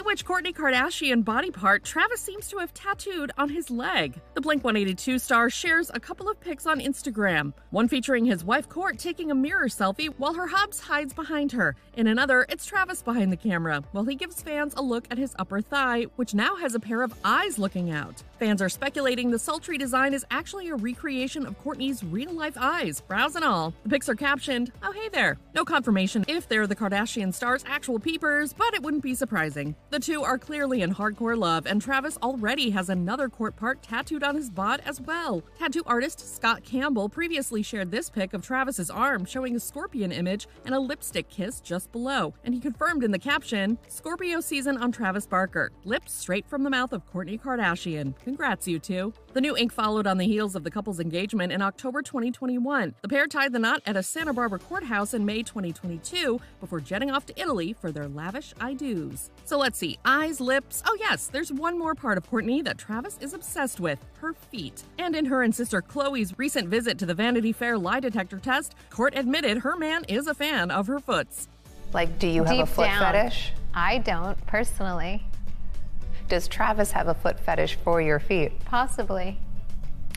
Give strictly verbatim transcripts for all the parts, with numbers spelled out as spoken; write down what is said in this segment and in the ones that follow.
See which Kourtney Kardashian body part Travis seems to have tattooed on his leg. The Blink one eighty-two star shares a couple of pics on Instagram, one featuring his wife Kourt taking a mirror selfie while her hubs hides behind her. In another, it's Travis behind the camera while he gives fans a look at his upper thigh, which now has a pair of eyes looking out. Fans are speculating the sultry design is actually a recreation of Kourtney's real-life eyes, brows and all. The pics are captioned, "Oh hey there." No confirmation if they're the Kardashian star's actual peepers, but it wouldn't be surprising. The two are clearly in hardcore love, and Travis already has another Kourt part tattooed on his bod as well. Tattoo artist Scott Campbell previously shared this pic of Travis's arm showing a scorpion image and a lipstick kiss just below, and he confirmed in the caption, "Scorpio season on Travis Barker, lips straight from the mouth of Kourtney Kardashian. Congrats, you two." The new ink followed on the heels of the couple's engagement in October twenty twenty-one. The pair tied the knot at a Santa Barbara courthouse in May twenty twenty-two before jetting off to Italy for their lavish I-dos. So let's see, eyes, lips, oh yes, there's one more part of Kourtney that Travis is obsessed with, her feet. And in her and sister Chloe's recent visit to the Vanity Fair lie detector test, Kourt admitted her man is a fan of her foots. Like, do you have Deep a foot down, fetish? I don't, personally. Does Travis have a foot fetish for your feet? Possibly.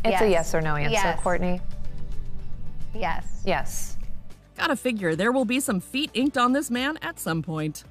It's yes. a yes or no answer, yes. Kourtney? Yes. Yes. Gotta figure there will be some feet inked on this man at some point.